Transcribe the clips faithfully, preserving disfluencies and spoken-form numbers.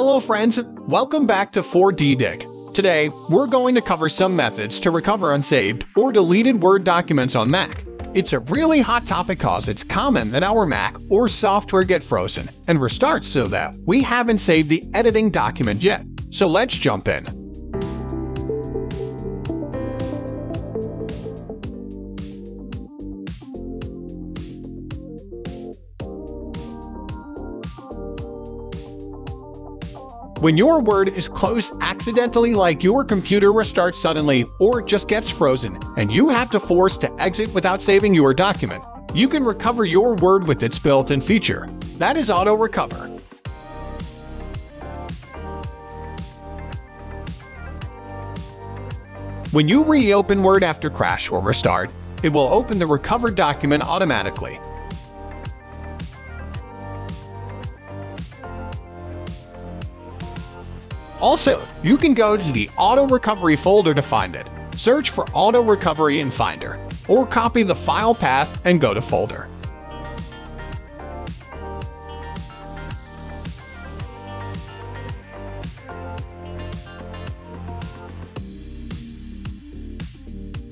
Hello friends, welcome back to four D dig. Today, we're going to cover some methods to recover unsaved or deleted Word documents on Mac. It's a really hot topic cause it's common that our Mac or software get frozen and restarts so that we haven't saved the editing document yet. So let's jump in. When your Word is closed accidentally, like your computer restarts suddenly or just gets frozen, and you have to force to exit without saving your document, you can recover your Word with its built-in feature. That is AutoRecover. When you reopen Word after crash or restart, it will open the recovered document automatically. Also, you can go to the Auto Recovery folder to find it. Search for Auto Recovery in Finder, or copy the file path and go to Folder.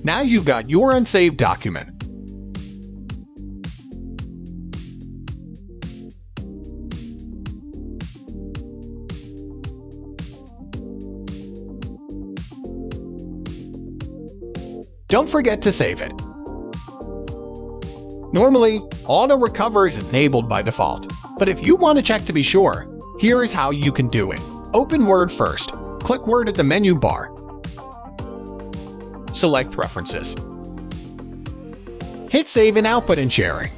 Now you've got your unsaved document. Don't forget to save it. Normally, Auto Recover is enabled by default, but if you want to check to be sure, here is how you can do it. Open Word first. Click Word at the menu bar. Select Preferences. Hit Save and Output and Sharing.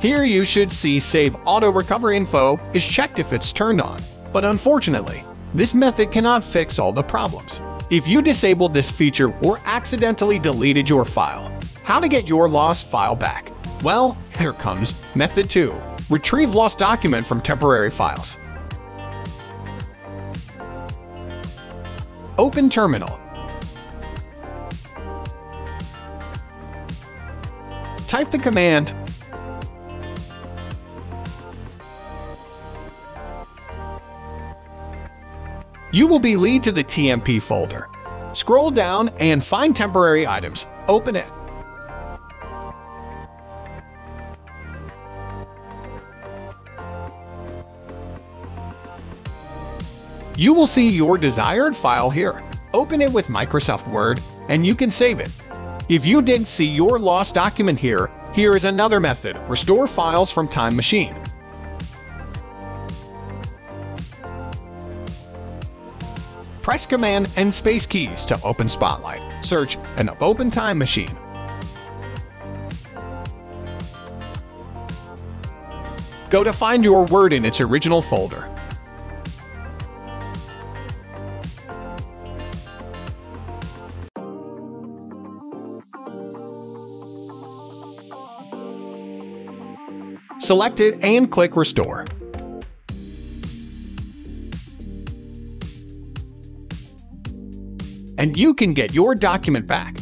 Here you should see Save Auto Recover Info is checked if it's turned on, but unfortunately, this method cannot fix all the problems. If you disabled this feature or accidentally deleted your file, how to get your lost file back? Well, here comes method two. Retrieve lost document from temporary files. Open terminal. Type the command . You will be led to the T M P folder. Scroll down and find temporary items. Open it. You will see your desired file here. Open it with Microsoft Word and you can save it. If you didn't see your lost document here, here is another method. Restore files from Time Machine. Press Command and Space keys to open Spotlight, search, and open Time Machine. Go to find your Word in its original folder. Select it and click Restore. And you can get your document back.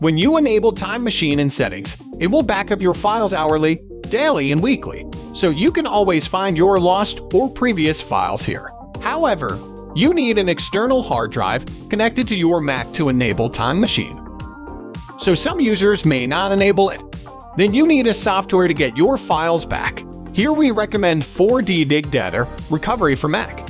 When you enable Time Machine in settings, it will back up your files hourly, daily, and weekly, so you can always find your lost or previous files here. However, you need an external hard drive connected to your Mac to enable Time Machine. So some users may not enable it. Then you need a software to get your files back. Here we recommend four D dig Data Recovery for Mac.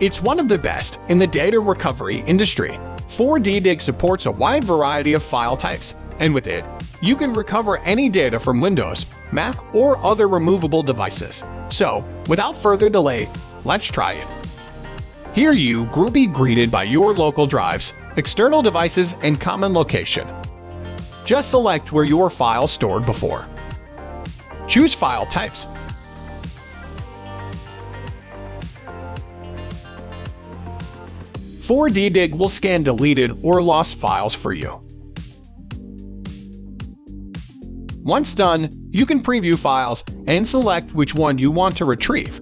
It's one of the best in the data recovery industry. four D dig supports a wide variety of file types, and with it, you can recover any data from Windows, Mac, or other removable devices. So, without further delay, let's try it. Here you will be greeted by your local drives, external devices, and common location. Just select where your file stored before. Choose file types. four D dig will scan deleted or lost files for you. Once done, you can preview files and select which one you want to retrieve.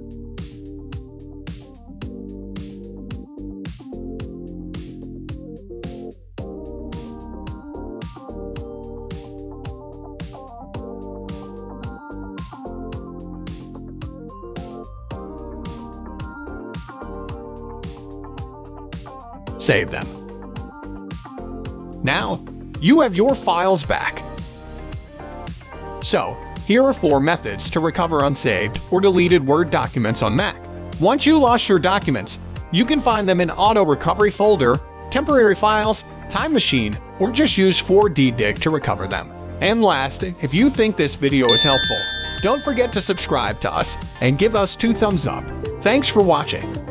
save them. Now, you have your files back. So, here are four methods to recover unsaved or deleted Word documents on Mac. Once you lost your documents, you can find them in AutoRecover folder, Temporary Files, Time Machine, or just use four D dig to recover them. And last, if you think this video is helpful, don't forget to subscribe to us and give us two thumbs up. Thanks for watching.